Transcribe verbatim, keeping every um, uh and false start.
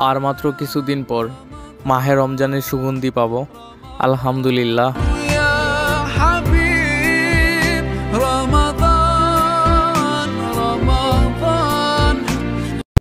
और मात्र किछुदिन पर माहे रमजानेर सुगंधी पाबो। आलহামদুলিল্লাহ।